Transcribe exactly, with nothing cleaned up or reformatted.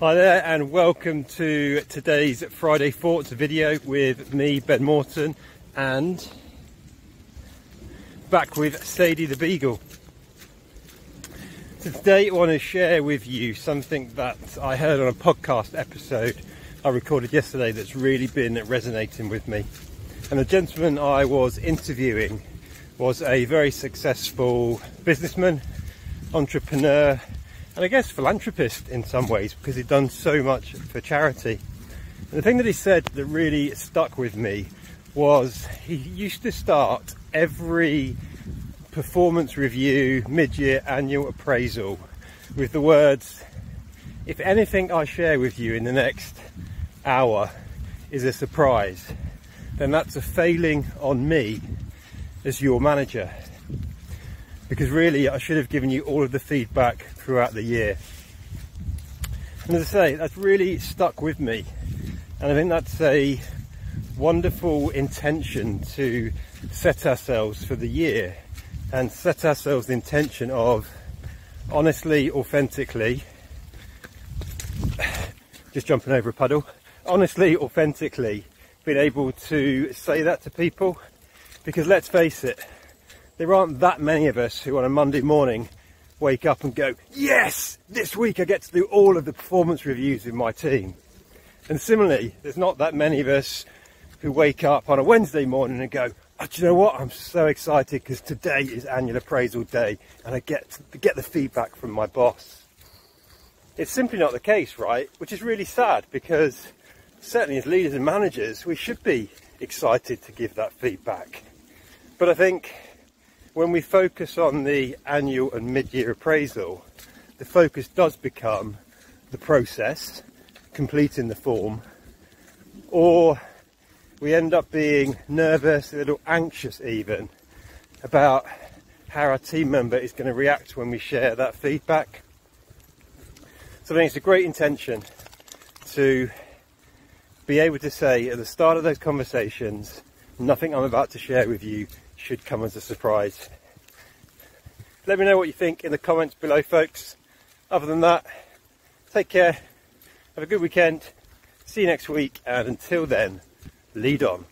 Hi there, and welcome to today's Friday Thoughts video with me, Ben Morton, and back with Sadie the Beagle. So today I want to share with you something that I heard on a podcast episode I recorded yesterday that's really been resonating with me. And the gentleman I was interviewing was a very successful businessman, entrepreneur, and I guess philanthropist in some ways, because he'd done so much for charity. And the thing that he said that really stuck with me was he used to start every performance review, mid-year annual appraisal with the words, "If anything I share with you in the next hour is a surprise, then that's a failing on me as your manager, because really I should have given you all of the feedback throughout the year." And as I say, that's really stuck with me, and I think that's a wonderful intention to set ourselves for the year, and set ourselves the intention of honestly, authentically, just jumping over a puddle, honestly, authentically being able to say that to people. Because let's face it, there aren't that many of us who on a Monday morning wake up and go, "Yes, this week I get to do all of the performance reviews with my team." And similarly, there's not that many of us who wake up on a Wednesday morning and go, "Oh, do you know what? I'm so excited because today is annual appraisal day and I get to get the feedback from my boss." It's simply not the case, right? Which is really sad, because certainly as leaders and managers, we should be excited to give that feedback. But I think when we focus on the annual and mid-year appraisal, the focus does become the process, completing the form, or we end up being nervous, a little anxious even, about how our team member is going to react when we share that feedback. So I think it's a great intention to be able to say at the start of those conversations, "Nothing I'm about to share with you should come as a surprise." Let me know what you think in the comments below, folks. Other than that, take care, have a good weekend, see you next week, and until then, lead on.